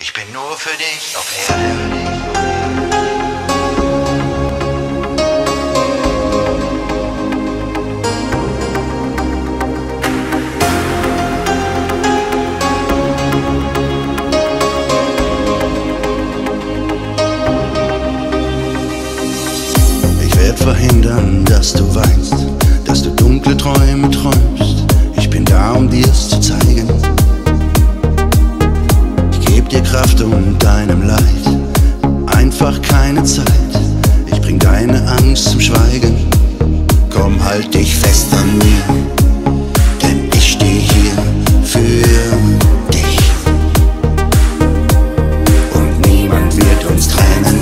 Ich bin nur für dich auf Erden. Verhindern, dass du weißt, dass du dunkle Träume träumst. Ich bin da, um dir's zu zeigen. Ich geb dir Kraft und deinem Leid einfach keine Zeit. Ich bring deine Angst zum Schweigen. Komm, halt dich fest an mir, denn ich steh hier für dich. Und niemand wird uns trennen.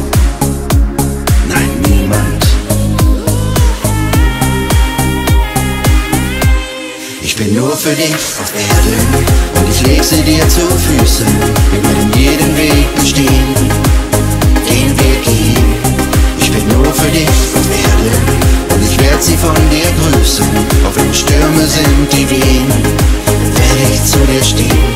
Nein, niemand. Ich bin nur für dich auf Erden und ich leg sie dir zu Füßen. Wir werden jeden Weg bestehen, den wir gehen. Ich bin nur für dich auf Erden und ich werd sie von dir grüßen. Auch wenn Stürme sind, die wehen, werd ich zu dir stehen.